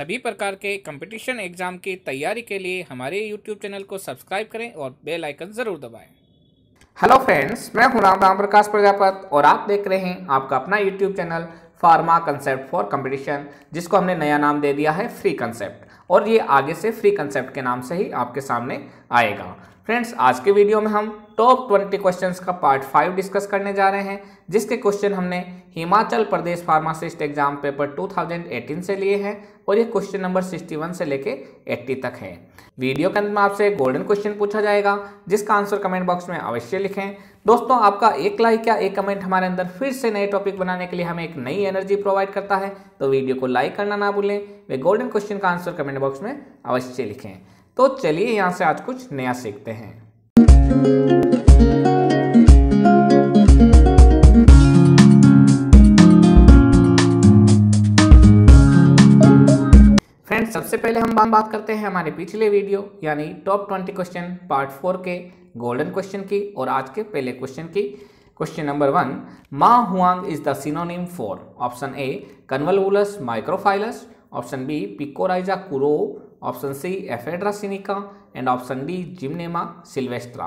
सभी प्रकार के कंपटीशन एग्जाम की तैयारी के लिए हमारे यूट्यूब चैनल को सब्सक्राइब करें और बेल आइकन ज़रूर दबाएं। हेलो फ्रेंड्स, मैं हूं राम प्रकाश प्रजापत और आप देख रहे हैं आपका अपना YouTube channel pharma concept for competition, जिसको हमने नया नाम दे दिया है फ्री कंसेप्ट, और ये आगे से फ्री कंसेप्ट के नाम से ही आपके सामने आएगा। फ्रेंड्स, आज के वीडियो में हम टॉप 20 क्वेश्चंस का पार्ट 5 डिस्कस करने जा रहे हैं, जिसके क्वेश्चन हमने Himachal Pradesh pharmacist exam paper 2018 से लिए हैं और ये क्वेश्चन नंबर 61 से लेके 80 तक है। वीडियो के अंत में आपसे गोल्डन क्वेश्चन पूछा जाएगा, जिसका आंसर कमेंट बॉक्स में अवश्य लिखें। दोस्तों, आपका एक लाइक या एक कमेंट हमारे अंदर फिर से नए टॉपिक बनाने के लिए हमें एक नई एनर्जी प्रोवाइड करता है, तो वीडियो को लाइक करना ना भूलें। वे गोल्डन क्वेश्चन का आंसर कमेंट बॉक्स में अवश्य लिखें। तो चलिए यहाँ से आज कुछ नया सीखते हैं। फ्रेंड्स, सबसे पहले हम बात करते हैं हमारे पिछले वीडियो यानी टॉप 20 क्वेश्चन पार्ट 4 के गोल्डन क्वेश्चन की और आज के पहले क्वेश्चन की। Question number 1, ma huang is the synonym for option A कन्वलवुलस microphyllus, option B पिकोराइजा kurroa, option C ephedra sinica and option D Gymnema sylvestre.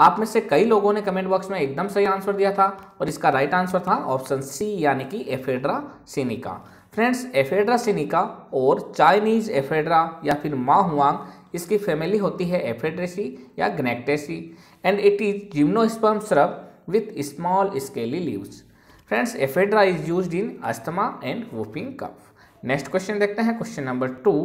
आप में से कई लोगों ने कमेंट बॉक्स में एकदम सही आंसर दिया था और इसका राइट आंसर था ऑप्शन सी यानी कि ephedra sinica. Friends, ephedra sinica और चाइनीज एफेड्रा या फिर माहुआंग, इसकी फैमिली होती है एफेड्रेसी या ग्रेनेक्टेसी and it is gymnosperm shrub with small scaly leaves. Friends, ephedra is used in asthma and whooping cough. Next question देखते हैं, question number 2,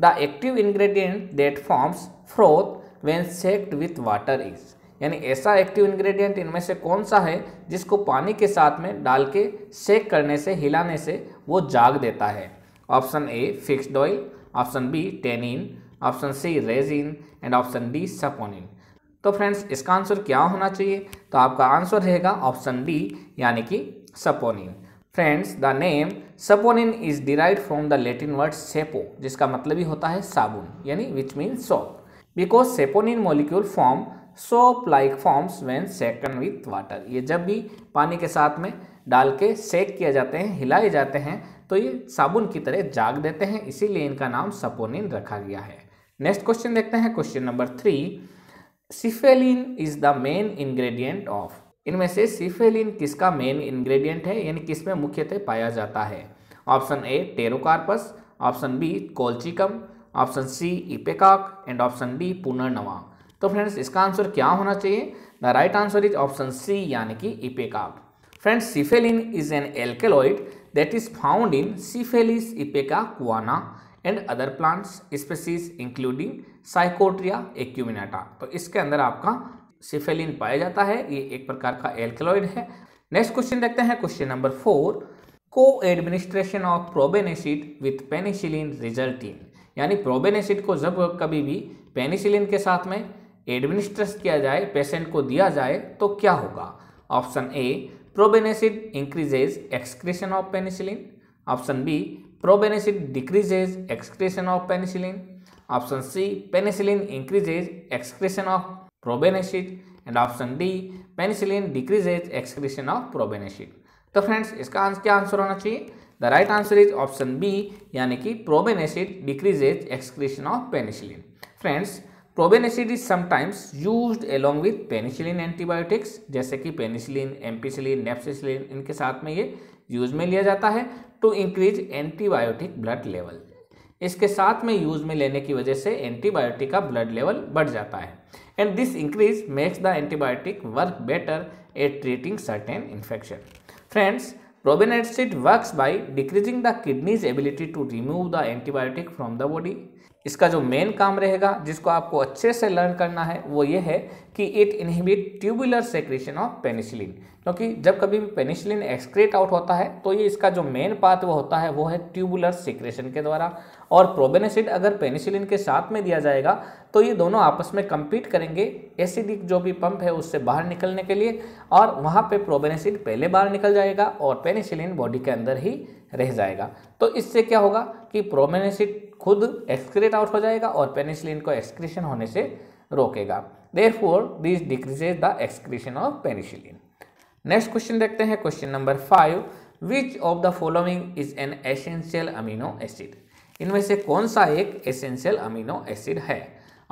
the active ingredient that forms froth when shaken with water is, यानी ऐसा active ingredient इनमें से कौन सा है जिसको पानी के साथ में डाल के शेक करने से, हिलाने से वो जाग देता है। Option A fixed oil, option B tannin, option C resin and option D saponin. तो फ्रेंड्स, इसका आंसर क्या होना चाहिए? तो आपका आंसर रहेगा ऑप्शन डी यानी कि saponin. Friends, the name saponin is derived from the Latin word sapo, जिसका मतलब ही होता है साबुन, यानी which mean soap, because saponin molecule form soap like forms when shaken with water. ये जब भी पानी के साथ में डाल के शेक किया जाते हैं, हिलाए जाते हैं, तो ये साबुन की तरह जाग देते हैं, इसीलिए इनका नाम सपोनिन रखा गया है। नेक्स्ट क्वेश्चन देखते हैं, question number 3, cephaeline is the main ingredient of, इनमें से सीफेलिन किसका मेन इंग्रेडिएंट है, यानी किसमें मुख्यतः पाया जाता है। Option A Pterocarpus, option B colchicum, option C ipecac and option D punarnava. तो फ्रेंड्स, इसका आंसर क्या होना चाहिए? The right answer is option C यानी कि ipecac. Friends, cephaeline is an alkaloid that is found in सीफेलिस ipecacuanha and other plants species including psychotria acuminata. तो इसके अंदर आपका सीफेलिन पाया जाता है, ये एक प्रकार का एल्केलॉइड है। नेक्स्ट क्वेश्चन देखते हैं, क्वेश्चन नंबर 4, को administration of probenecid with penicillin result in, यानी प्रोबेन एसिड को जब कभी भी पेनिसिलिन के साथ में एडमिनिस्ट्रेट किया जाए, पेशेंट को दिया जाए, तो क्या होगा। Option A probenecid increases excretion of penicillin, option B probenecid decreases excretion of penicillin, option C penicillin increases excretion of probenecid and option D penicillin decreases excretion of probenecid. तो friends, इसका क्या answer होना चाहिए? The right answer is option B यानी कि probenecid decreases excretion of penicillin. Friends, probenecid is sometimes used along with penicillin antibiotics, जैसे कि penicillin, ampicillin, नेपसिसिलिन, इनके साथ में ये यूज में लिया जाता है to increase antibiotic blood level. इसके साथ में यूज में लेने की वजह से एंटीबायोटिक का ब्लड लेवल बढ़ जाता है and this increase makes the antibiotic work better at treating certain infection. Friends, probenecid works by decreasing the kidneys ability to remove the antibiotic from the body. इसका जो main काम रहेगा, जिसको आपको अच्छे से लर्न करना है, वो ये है कि it inhibit tubular secretion of penicillin, क्योंकि जब कभी भी पेनिसिलिन एक्सक्रेट आउट होता है तो ये इसका जो मेन पाथ वो होता है, वो है ट्यूबुलर सेक्रेशन के द्वारा। और प्रोबेन एसिड अगर पेनिसिलिन के साथ में दिया जाएगा तो ये दोनों आपस में कम्पीट करेंगे एसिडिक जो भी पंप है उससे बाहर निकलने के लिए, और वहाँ पर प्रोबेन एसिड पहले बाहर निकल जाएगा और पेनिसिलिन बॉडी के अंदर ही रह जाएगा। तो इससे क्या होगा कि प्रोबेन एसिड खुद एक्सक्रेट आउट हो जाएगा और पेनिसिलिन को एक्सक्रीशन होने से रोकेगा। Therefore this decreases the excretion of penicillin. Next question देखते हैं, question number 5, which of the following is an essential amino acid, इनमें से कौन सा एक एसेंशियल अमीनो एसिड है?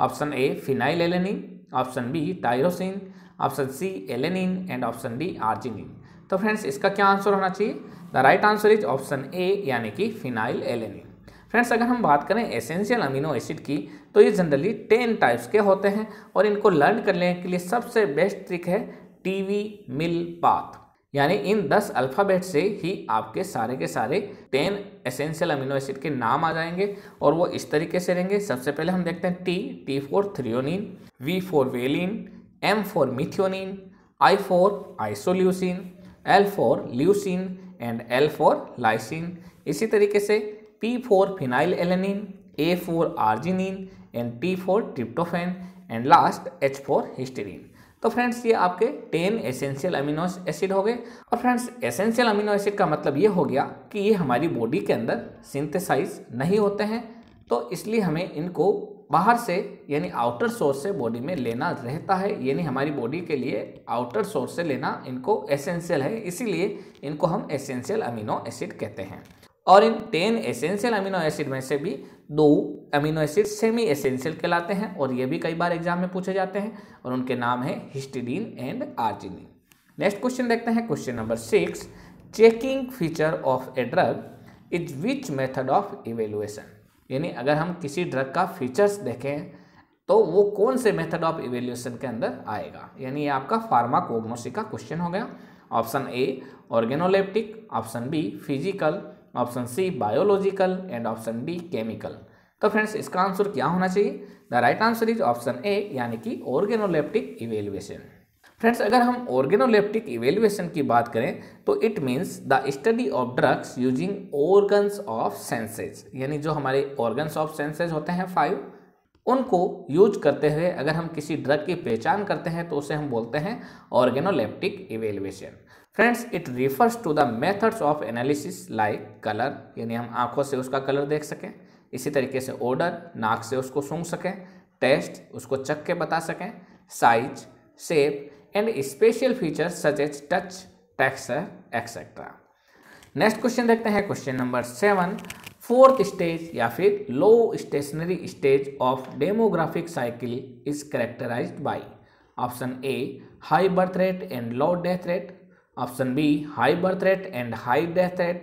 Option A phenylalanine, option B tyrosine, option C alanine and option D arginine. तो friends इसका क्या आंसर होना चाहिए? The right answer is option A यानी कि फिनाइल एलेनिन। फ्रेंड्स अगर हम बात करें एसेंशियल अमीनो एसिड की तो ये जनरली 10 टाइप्स के होते हैं और इनको लर्न करने के लिए सबसे बेस्ट ट्रिक है टीवी मिल पाथ, यानी इन 10 अल्फ़ाबेट से ही आपके सारे के सारे 10 एसेंशियल अमीनो एसिड के नाम आ जाएंगे और वो इस तरीके से रहेंगे। सबसे पहले हम देखते हैं T, T for threonine, V for valine, M for methionine, I for isoleucine, L for leucine and L for lysine. इसी तरीके से P for phenylalanine, A for arginine and T for tryptophan and last H for histidine. तो friends ये आपके 10 essential amino acid हो गए। और friends essential amino acid का मतलब ये हो गया कि ये हमारी बॉडी के अंदर सिंथेसाइज नहीं होते हैं, तो इसलिए हमें इनको बाहर से यानी आउटर सोर्स से बॉडी में लेना रहता है, यानी हमारी बॉडी के लिए आउटर सोर्स से लेना इनको एसेंशियल है, इसीलिए इनको हम एसेंशियल अमीनो एसिड कहते हैं। और इन 10 एसेंशियल अमीनो एसिड में से भी 2 अमीनो एसिड सेमी एसेंशियल कहलाते हैं और ये भी कई बार एग्जाम में पूछे जाते हैं और उनके नाम है histidine and arginine. Next question देखते हैं, question number 6, checking feature of a drug is which method of evaluation, यानी अगर हम किसी ड्रग का फीचर्स देखें तो वो कौन से मेथड ऑफ इवेल्युएशन के अंदर आएगा, यानी ये आपका फार्माकोग्नोसी का क्वेश्चन हो गया। Option A organoleptic, option B physical, option C biological and option D chemical. तो फ्रेंड्स इसका आंसर क्या होना चाहिए? The right answer is option A यानी कि ऑर्गेनोलैप्टिक इवेल्युएशन। फ्रेंड्स अगर हम ऑर्गेनोलैप्टिक इवेल्युएशन की बात करें तो it means the study of drugs using organs of senses, यानी जो हमारे ऑर्गन्स ऑफ सेंसेज होते हैं 5 उनको यूज करते हुए अगर हम किसी ड्रग की पहचान करते हैं तो उसे हम बोलते हैं organoleptic evaluation. Friends it refers to the methods of analysis like colour, यानी हम आंखों से उसका कलर देख सकें, इसी तरीके से ऑर्डर, नाक से उसको सूंघ सकें, टेस्ट उसको चख के बता सकें, size, shape and special features such as touch, texture etcetera. Next question देखते हैं, क्वेश्चन नंबर 7, 4th स्टेज या फिर low stationary stage of demographic cycle is characterised by. Option A high birth rate and low death rate, option B high birth rate and high death rate,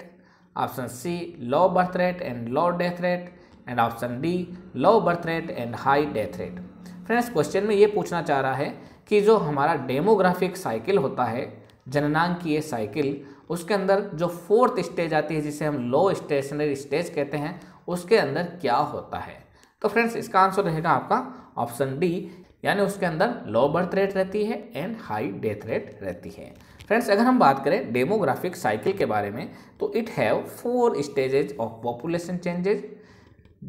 option C low birth rate and low death rate and option D low birth rate and high death rate. Friends question में ये पूछना चाह रहा है कि जो हमारा demographic cycle होता है, जननांकीय साइकिल, उसके अंदर जो 4th स्टेज आती है जिसे हम लो स्टेशनरी स्टेज कहते हैं, उसके अंदर क्या होता है? तो फ्रेंड्स इसका आंसर रहेगा आपका ऑप्शन डी, यानी उसके अंदर लो बर्थ रेट रहती है एंड हाई डेथ रेट रहती है। फ्रेंड्स अगर हम बात करें डेमोग्राफिक साइकिल के बारे में तो it have 4 stages of population changes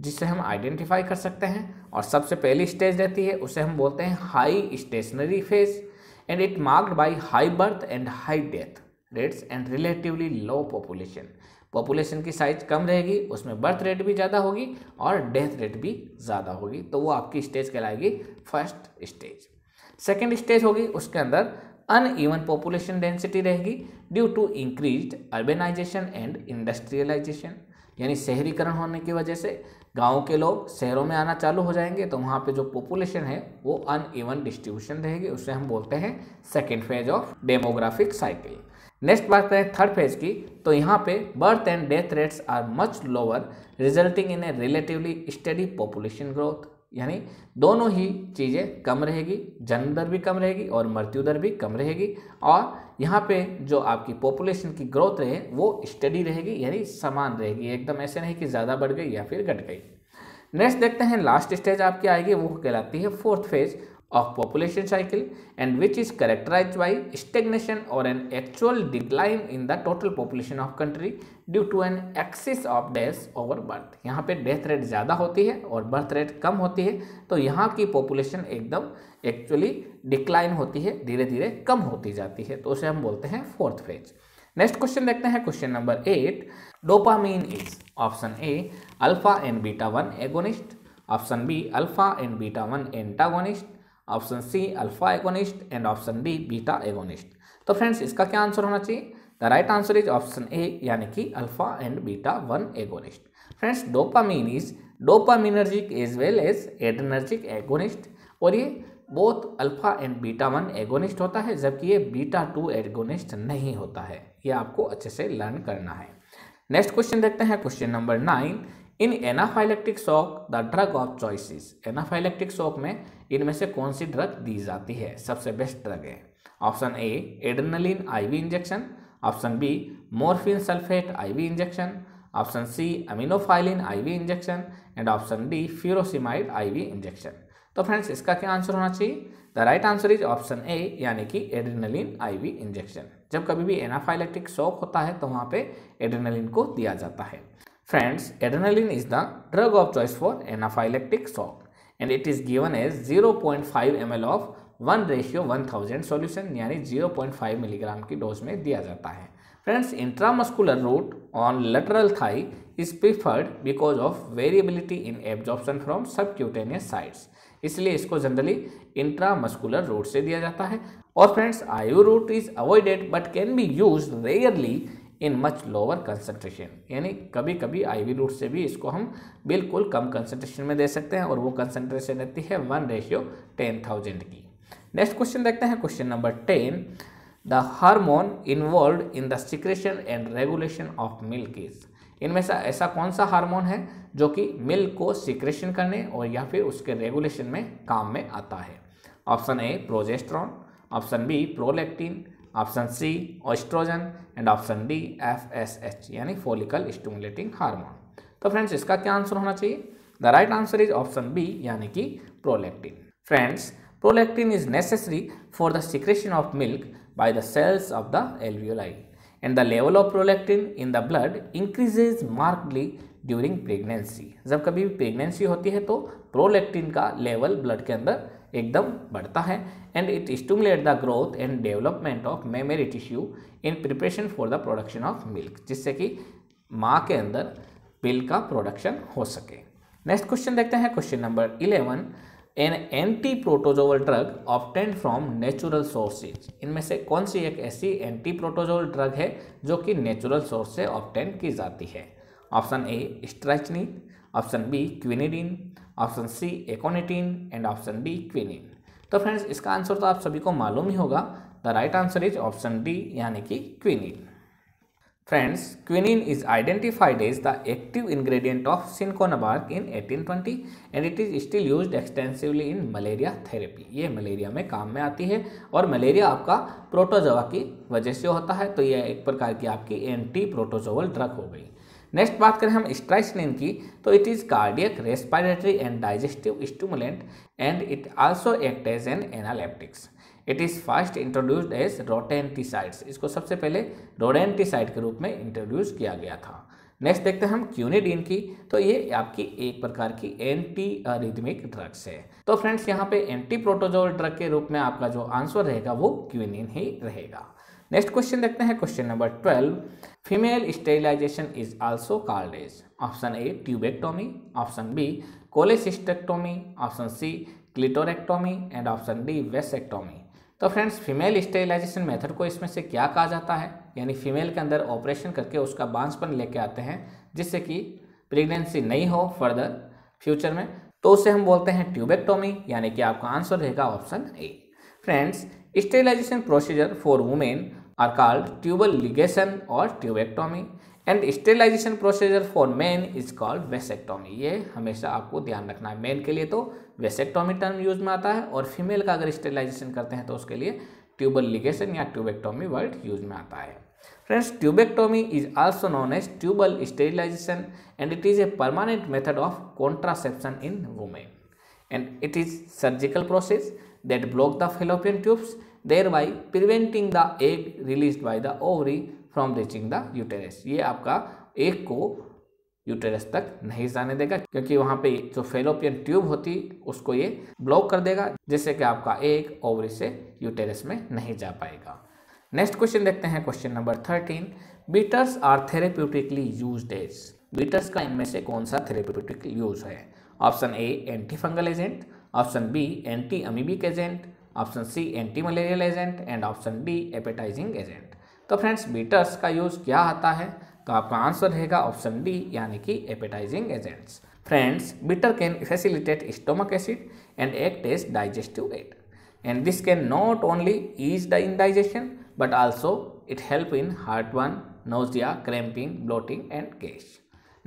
जिसे हम आइडेंटिफाई कर सकते हैं, और सबसे पहली स्टेज रहती है उसे हम बोलते हैं high stationary phase and it marked by high birth and high death rates and relatively low population. Population की साइज कम रहेगी, उसमें बर्थ रेट भी ज़्यादा होगी और डेथ रेट भी ज़्यादा होगी, तो वो आपकी स्टेज कहलाएगी फर्स्ट स्टेज। सेकेंड स्टेज होगी, उसके अंदर अनइवन पॉपुलेशन डेंसिटी रहेगी due to increased urbanisation and industrialisation, यानी शहरीकरण होने की वजह से गांव के लोग शहरों में आना चालू हो जाएंगे, तो वहाँ पे जो पॉपुलेशन है वो अनइवन डिस्ट्रीब्यूशन रहेगी, उसे हम बोलते हैं second phase of demographic cycle. Next बात करें थर्ड फेज की तो यहाँ पे birth and death rates are much lower resulting in a relatively steady population growth, यानी दोनों ही चीज़ें कम रहेगी, जन्म दर भी कम रहेगी और मृत्यु दर भी कम रहेगी, और यहाँ पे जो आपकी पॉपुलेशन की ग्रोथ रहे वो स्टडी रहेगी, यानी समान रहेगी, एकदम ऐसे नहीं कि ज़्यादा बढ़ गई या फिर घट गई। नेक्स्ट देखते हैं लास्ट स्टेज आपकी आएगी, वो कहलाती है fourth phase of population cycle and which is characterised by stagnation और an actual decline in the total population of country due to an excess of deaths over birth. यहाँ पे डेथ रेट ज़्यादा होती है और बर्थ रेट कम होती है, तो यहाँ की पॉपुलेशन एकदम एक्चुअली डिक्लाइन होती है, धीरे धीरे कम होती जाती है, तो उसे हम बोलते हैं फोर्थ फेज। नेक्स्ट क्वेश्चन देखते हैं, question number 8, dopamine is option A alpha and beta 1 agonist, option B alpha and beta 1 antagonist, option C alpha agonist and option D beta agonist. तो फ्रेंड्स इसका क्या आंसर होना चाहिए? The right answer is option A यानी कि alpha and beta 1 agonist. Friends dopamine is dopaminergic as well as adrenergic agonist, और ये both alpha and beta one agonist होता है, जबकि ये बीटा टू एगोनिस्ट नहीं होता है। ये आपको अच्छे से लर्न करना है। नेक्स्ट क्वेश्चन देखते हैं, question number 9। In anaphylactic shock the drug of choices, anaphylactic shock में इनमें से कौन सी ड्रग दी जाती है, सबसे बेस्ट ड्रग है? Option A adrenaline IV injection, option B morphine sulphate IV injection, option C aminophylline IV injection and option D furosemide IV injection. तो friends इसका क्या आंसर होना चाहिए? The right answer is option A, यानी कि adrenaline IV injection. जब कभी भी एनाफाइलैक्टिक शॉक होता है तो वहाँ पे एड्रेनलिन को दिया जाता है। Friends adrenaline is the drug of choice for anaphylactic shock and it is given as 0.5 ml of 1:1000 solution, यानी 0.5 मिलीग्राम की डोज में दिया जाता है। Friends intramuscular route on lateral thigh is preferred because of variability in absorption from subcutaneous sites, इसलिए इसको generally intramuscular route से दिया जाता है। और friends IV route is avoided but can be use rarely in much lower concentration, यानी कभी कभी आईवी रूट से भी इसको हम बिल्कुल कम कंसनट्रेशन में दे सकते हैं, और वो कंसनट्रेशन रहती है 1:10,000 की। नेक्स्ट क्वेश्चन देखते हैं, question number 10। The hormone involve in the secretion and regulation of milk is, इनमें से ऐसा कौन सा हार्मोन है जो कि मिल्क को सीक्रेशन करने और या फिर उसके रेगुलेशन में काम में आता है? Option A progesterone, option B prolactin, option C oestrogen and option D FSH, यानी फोलिकल स्टिमुलेटिंग हार्मोन। तो फ्रेंड्स इसका क्या आंसर होना चाहिए? The right answer is option B, यानी कि prolactin. Friends prolactin is necessary for the secretion of milk by the cells of the alveoli and the level of prolactin in the blood increases markedly during pregnancy। जब कभी भी pregnancy होती है तो prolactin का level blood के अंदर एकदम बढ़ता है and it stimulate the growth and development of mammary tissue in preparation for the production of milk, जिससे कि माँ के अंदर मिल्क का प्रोडक्शन हो सके। नेक्स्ट क्वेश्चन देखते हैं, question number 11। An anti protozoal drug obtained from natural sources, इनमें से कौन सी एक ऐसी एंटी प्रोटोजोवल ड्रग है जो कि नेचुरल सोर्स से ऑब्टेन की जाती है? Option A strychnine, option B quinidine, option C aconitine and option D quinine. तो फ्रेंड्स इसका आंसर तो आप सभी को मालूम ही होगा। The right answer is option D, यानी कि quinine. Friends quinine is identified as the active ingredient of cinchona bark in 1820 and it is still used extensively in malaria therapy. ये मलेरिया में काम में आती है, और मलेरिया आपका प्रोटोजोआ की वजह से होता है, तो यह एक प्रकार की आपकी एंटी प्रोटोजोवल ड्रग हो गई। नेक्स्ट बात करें हम स्ट्राइसनिन की, तो it is cardiac respiratory and digestive stimulant and it also act as an analeptics. It is first introduced as rodenticides, इसको सबसे पहले रोडेंटिसाइड के रूप में इंट्रोड्यूस किया गया था। नेक्स्ट देखते हैं हम क्यूनिडीन की, तो ये आपकी एक प्रकार की एंटी रिदमिक ड्रग्स है। तो फ्रेंड्स यहाँ पे एंटी प्रोटोजोल ड्रग के रूप में आपका जो आंसर रहेगा वो क्यूनिन ही रहेगा। नेक्स्ट क्वेश्चन देखते हैं, question number 12। Female sterilisation is also called as, option A tubectomy, option B cholecystectomy, option C क्लिटोरेक्टोमी and option D vasectomy. तो फ्रेंड्स फीमेल स्टेरिलाइजेशन मेथड को इसमें से क्या कहा जाता है, यानी फीमेल के अंदर ऑपरेशन करके उसका बांझपन लेके आते हैं जिससे कि प्रेगनेंसी नहीं हो फर्दर फ्यूचर में, तो उसे हम बोलते हैं ट्यूबेक्टोमी, यानी कि आपका आंसर रहेगा option A. Friends sterilisation procedure for women are called tubal ligation और tubectomy and sterilisation procedure for men is called vasectomy. ये हमेशा आपको ध्यान रखना है, मेन के लिए तो वेसेक्टोमी टर्म यूज में आता है, और फीमेल का अगर स्टेरिलाइजेशन करते हैं तो उसके लिए ट्यूबल लिगेशन या ट्यूबेक्टोमी वर्ड यूज में आता है। Friends tubectomy is also known as tubal sterilisation and it is a permanent method of contraception in women and it is surgical process that block the fallopian tubes thereby preventing the egg released by the ovary from reaching the uterus. ये आपका egg को uterus तक नहीं जाने देगा, क्योंकि वहाँ पे जो फेलोपियन ट्यूब होती उसको ये ब्लॉक कर देगा, जिससे कि आपका एग ओवरी से यूटेरस में नहीं जा पाएगा। नेक्स्ट क्वेश्चन देखते हैं, question number 13। Bitters are therapeutically used as, bitters का इनमें से कौन सा थेरेप्यूटिक यूज है? Option A anti fungal agent, option B anti amoebic agent, option C anti malarial agent and option D appetising agent. तो friends bitters का use क्या आता है? तो आपका आंसर रहेगा ऑप्शन डी यानी कि appetising agents. Friends, bitter can facilitate stomach acid and act as digestive aid and this can not only ease the indigestion but also it help in heartburn, nausea, cramping, bloating and gas.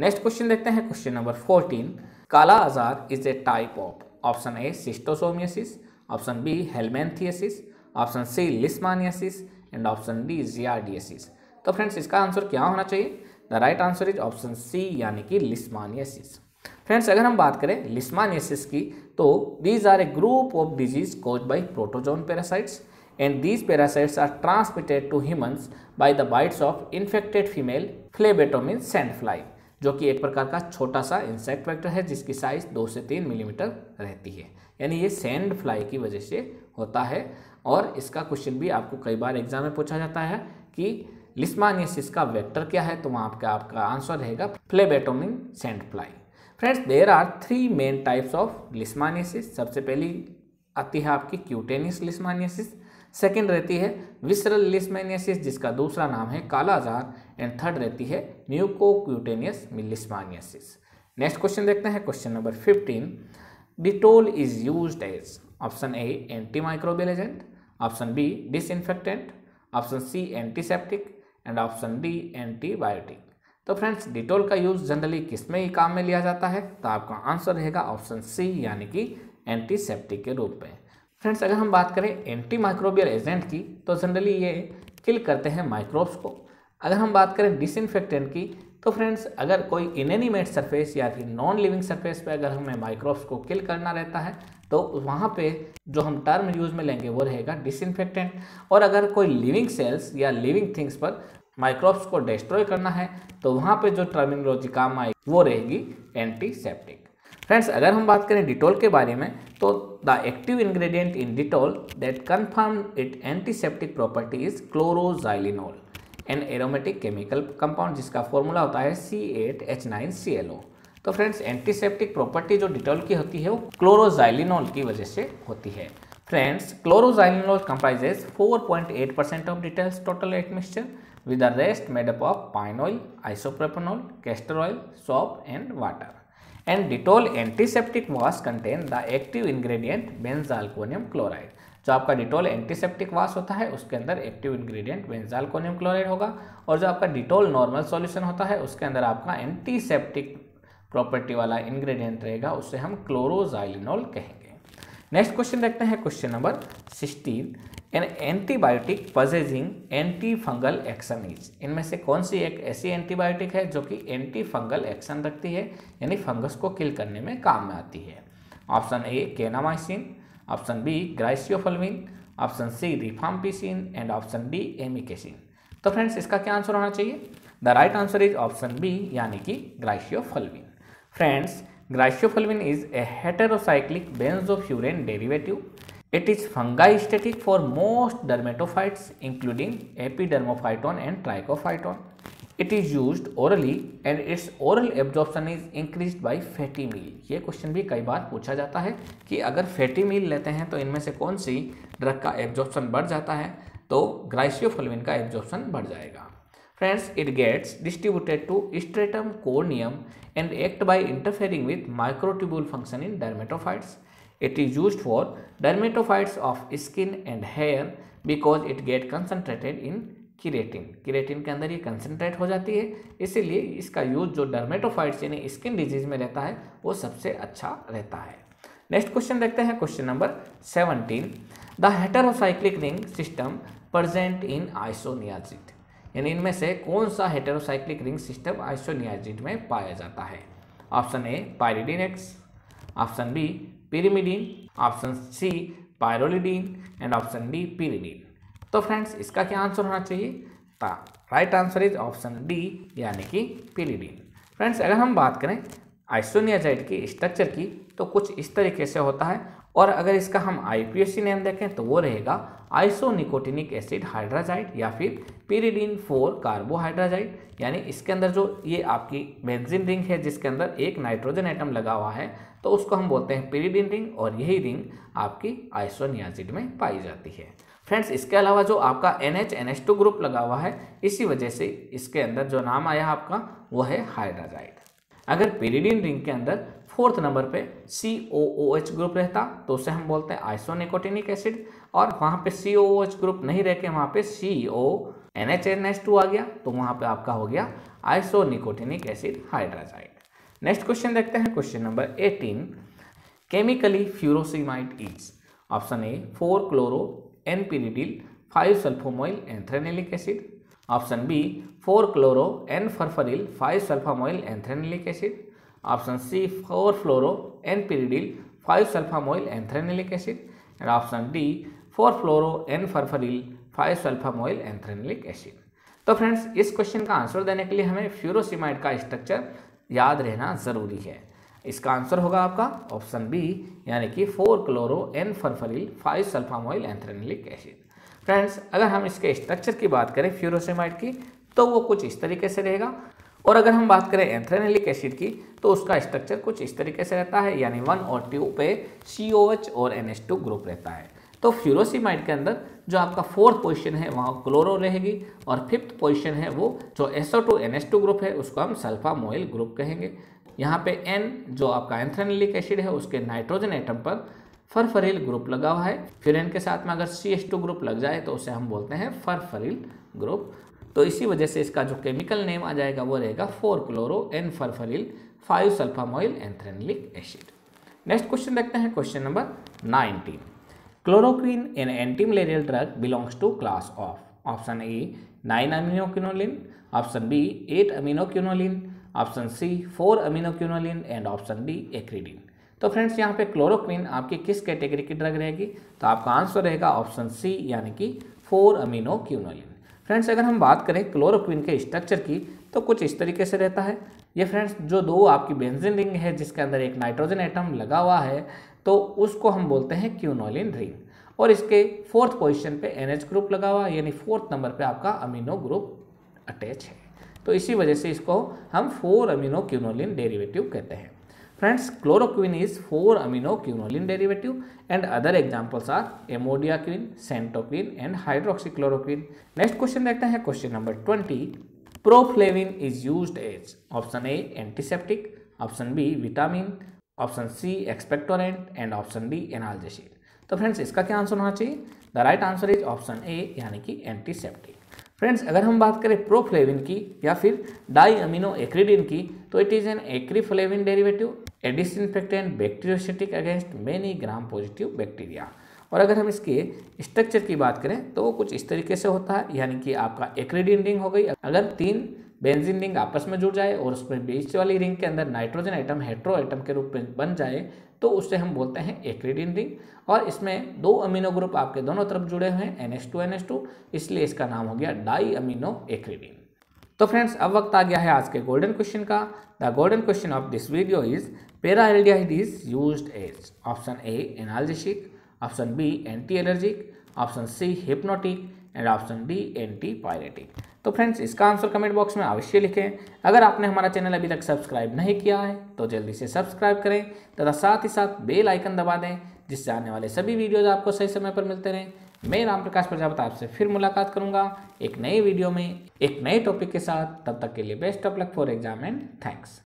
Next question देखते हैं question number 14। Kala azar is a type of option A schistosomiasis, option B helminthiasis, option C leishmaniasis and option D giardiasis. तो friends इसका answer क्या होना चाहिए? The right answer is option C यानी कि leishmaniasis. Friends अगर हम बात करें लिस्मानियासिस की तो these are a group of disease cause by protozoan parasites and these parasites are transmitted to humans by the bites of infected female phlebotomine sandfly, जो कि एक प्रकार का छोटा सा इंसेक्ट वेक्टर है जिसकी साइज 2 से 3 मिलीमीटर रहती है, यानी ये सैंडफ्लाई की वजह से होता है। और इसका क्वेश्चन भी आपको कई बार एग्जाम में पूछा जाता है कि लिस्मानियासिस का वेक्टर क्या है, तो वहाँ पर आपका आंसर रहेगा phlebotomine sandfly. Friends there are 3 main types of leishmaniasis. सबसे पहली आती है आपकी क्यूटेनियस लिस्मानियासिस, सेकेंड रहती है विसरल लिस्मानियासिस जिसका दूसरा नाम है कालाजार एंड थर्ड रहती है म्यूकोक्यूटेनियस लिस्मानियासिस। नेक्स्ट क्वेश्चन देखते हैं question number 15। Dettol is used as option A antimicrobial agent, option B disinfectant, option C antiseptic and option D antibiotic. तो फ्रेंड्स डिटॉल का यूज़ जनरली किस में ही काम में लिया जाता है? तो आपका आंसर रहेगा ऑप्शन सी यानी कि एंटीसेप्टिक के रूप में। फ्रेंड्स अगर हम बात करें एंटी माइक्रोबियल एजेंट की तो जनरली ये किल करते हैं माइक्रोब्स को। अगर हम बात करें डिसइंफेक्टेंट की तो फ्रेंड्स अगर कोई इनएनिमेट सरफेस या फिर नॉन लिविंग सरफेस पे अगर हमें माइक्रोब्स को किल करना रहता है तो वहाँ पे जो हम टर्म यूज़ में लेंगे वो रहेगा डिसइंफेक्टेंट। और अगर कोई लिविंग सेल्स या लिविंग थिंग्स पर माइक्रोब्स को डिस्ट्रॉय करना है तो वहाँ पे जो टर्मिनोलॉजी काम आएगी वो रहेगी एंटीसेप्टिक। फ्रेंड्स अगर हम बात करें डिटॉल के बारे में तो the active ingredient in Dettol that confirm it antiseptic property is chloroxylenol an aromatic chemical compound जिसका फॉर्मूला होता है C8H9ClO। तो फ्रेंड्स एंटीसेप्टिक प्रॉपर्टी जो डिटॉल की होती है वो क्लोरोजाइलिनोल की वजह से होती है। Friends chloroxylenol comprises 4.8% of Dettol's total admixture with the rest made up of pine oil, isopropanol, castor oil, soap and water. And Dettol antiseptic wash contain the active ingredient benzalkonium chloride. जो आपका Dettol antiseptic wash होता है उसके अंदर active ingredient benzalkonium chloride होगा और जो आपका Dettol normal solution होता है उसके अंदर आपका antiseptic property वाला ingredient रहेगा, उससे हम chloroxylenol कहेंगे। नेक्स्ट क्वेश्चन देखते हैं question number 16। An antibiotic possessing anti fungal action is. इनमें से कौन सी एक ऐसी एंटीबायोटिक है जो कि एंटी फंगल एक्शन रखती है यानी फंगस को किल करने में काम में आती है? Option A kanamycin, option B griseofulvin, option C rifampicin and option D amikacin. तो फ्रेंड्स इसका क्या आंसर होना चाहिए? The right answer is option B यानी कि griseofulvin. Friends griseofulvin is a heterocyclic benzofuran derivative. It is fungistatic for most dermatophytes including epidermophyton and trichophyton. It is used orally and its oral absorption is increased by fatty meal. ये question भी कई बार पूछा जाता है कि अगर fatty मील लेते हैं तो इनमें से कौन सी ड्रग का एब्जॉर्प्शन बढ़ जाता है, तो ग्रिसियोफल्विन का एब्जॉर्प्शन बढ़ जाएगा। Friends it gets distributed to stratum corneum and act by interfering with microtubule function in dermatophytes. It is used for dermatophytes of skin and hair because it get concentrated in keratin. Keratin के अंदर ये concentrate हो जाती है, इसीलिए इसका use जो dermatophytes यानी skin disease में रहता है वो सबसे अच्छा रहता है। नेक्स्ट क्वेश्चन देखते हैं question number 17। The heterocyclic ring system present in isoniazid. यानी इनमें से कौन सा heterocyclic ring system isoniazid में पाया जाता है? Option A pyridine X, option B pyrimidine, option C pyrrolidine and option D pyridine. तो फ्रेंड्स इसका क्या आंसर होना चाहिए? The right answer is option D यानी कि पिरिडीन। फ्रेंड्स अगर हम बात करें आइसोनियाजाइड की स्ट्रक्चर की तो कुछ इस तरीके से होता है और अगर इसका हम IPAC नेम देखें तो वो रहेगा आइसोनिकोटिनिक एसिड हाइड्राजाइड या फिर पिरीडीन 4 कार्बोहाइड्राजाइड, यानी इसके अंदर जो ये आपकी बेंजीन रिंग है जिसके अंदर एक नाइट्रोजन एटम लगा हुआ है तो उसको हम बोलते हैं पिरीडीन रिंग, और यही रिंग आपकी आइसोनियाजिड में पाई जाती है। फ्रेंड्स, इसके अलावा जो आपका NH-NH2 ग्रुप लगा हुआ है इसी वजह से इसके अंदर जो नाम आया आपका वो है हाइड्राजाइड। अगर पिरीडीन रिंग के अंदर फोर्थ नंबर पे COOH ग्रुप रहता तो उसे हम बोलते हैं आइसोनिकोटिनिक एसिड, और वहाँ पे COOH ग्रुप नहीं रह के वहाँ पे CONHNH2 आ गया तो वहाँ पे आपका हो गया isonicotinic acid hydrazide. Next question देखते हैं, question number 18। Chemically furosemide is option A 4 chloro N pyridyl 5 sulphamoyl anthranilic acid, option B 4 chloro N furfuryl 5 sulphamoyl anthranilic acid, option C 4 fluoro N pyridyl 5 sulphamoyl anthranilic acid, option D 4 fluoro N furfuryl 5 sulphamoyl anthranilic acid. तो friends, इस question का answer देने के लिए हमें furosemide का structure याद रहना ज़रूरी है। इसका आंसर होगा आपका ऑप्शन बी, यानी कि 4 chloro N furfuryl 5 sulphamoyl anthranilic acid. Friends, अगर हम इसके स्ट्रक्चर की बात करें फ्यूरोसिमाइड की तो वो कुछ इस तरीके से रहेगा, और अगर हम बात करें एंथ्रेनिलिक एसिड की तो उसका स्ट्रक्चर कुछ इस तरीके से रहता है, यानी 1 और 2 पे COH और NH2 ग्रुप रहता है। तो फ्यूरोसिमाइड के अंदर जो आपका 4th पोजीशन है वहाँ क्लोरो रहेगी, और 5th पोजीशन है वो जो SO2 NH2 ग्रुप है उसको हम सल्फामोइल ग्रुप कहेंगे। यहाँ पे N जो आपका एंथ्रेनिलिक एसिड है उसके नाइट्रोजन एटम पर फरफरिल ग्रुप लगा हुआ है, फिर N के साथ में अगर CH2 ग्रुप लग जाए तो उसे हम बोलते हैं फरफरिल ग्रुप। तो इसी वजह से इसका जो केमिकल नेम आ जाएगा वो रहेगा 4 chloro N furfuryl 5 sulphamoyl anthranilic acid. Next question देखते हैं, question number 19। Chloroquine an antimalarial drug belongs to class of, option A 9 aminoquinoline, option B 8 aminoquinoline, option C 4 aminoquinoline and option D acridine. तो friends, यहाँ पे chloroquine आपकी किस category की drug रहेगी तो आपका आंसर रहेगा ऑप्शन सी, यानी कि 4 अमीनोक्विनोलिन। फ्रेंड्स, अगर हम बात करें क्लोरोक्वीन के स्ट्रक्चर की तो कुछ इस तरीके से रहता है। ये फ्रेंड्स जो 2 आपकी बेंजीन रिंग है जिसके अंदर एक नाइट्रोजन एटम लगा हुआ है तो उसको हम बोलते हैं क्विनोलिन रिंग, और इसके 4th पोजीशन पे NH ग्रुप लगा हुआ है, यानी 4th नंबर पे आपका अमीनो ग्रुप अटैच है, तो इसी वजह से इसको हम 4 अमीनोक्विनोलिन डेरिवेटिव कहते हैं। Friends, chloroquine is 4 aminoquinoline derivative and other examples are amodiaquine, sontoquine and hydroxychloroquine. Next question देखते हैं, question number 20। Proflavine is used as, option A antiseptic, option B vitamin, option C expectorant and option D analgesic. तो friends, इसका क्या answer होना चाहिए? The right answer is option A, यानी कि antiseptic. Friends, अगर हम बात करें प्रोफ्लेविन की या फिर डाई अमीनो एक्रीडिन की तो it is an acriflavine derivative, a disinfectant bacteriostatic against many gram positive bacteria. और अगर हम इसके स्ट्रक्चर की बात करें तो वो कुछ इस तरीके से होता है, यानी कि आपका एक्रीडिन रिंग हो गई, अगर 3 बेंजीन रिंग आपस में जुड़ जाए और उसमें बीच वाली रिंग के अंदर नाइट्रोजन एटम हेट्रो एटम के रूप में बन जाए तो उसे हम बोलते हैं एक्रीडिन रिंग, और इसमें 2 अमीनो ग्रुप आपके दोनों तरफ जुड़े हुए हैं NH2 NH2, इसलिए इसका नाम हो गया डाई अमीनो एक्रीडिन। तो फ्रेंड्स, अब वक्त आ गया है आज के गोल्डन क्वेश्चन का। The golden question of this video is paraldehyde is used as, option A analgesic, option B anti allergic, option C hypnotic and option D antipyretic. तो फ्रेंड्स, इसका आंसर कमेंट बॉक्स में अवश्य लिखें। अगर आपने हमारा channel अभी तक सब्सक्राइब नहीं किया है तो जल्दी से सब्सक्राइब करें तथा साथ ही साथ बेल आइकन दबा दें, जिससे आने वाले सभी वीडियोज आपको सही समय पर मिलते रहें। मैं राम प्रकाश प्रजापत आपसे फिर मुलाकात करूंगा एक नई वीडियो में एक नए टॉपिक के साथ। तब तक के लिए best of luck for exam and thanks.